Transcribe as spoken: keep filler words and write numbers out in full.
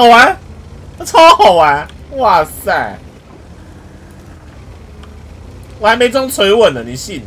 好玩，超好玩！哇塞，我还没中锤稳呢，你信？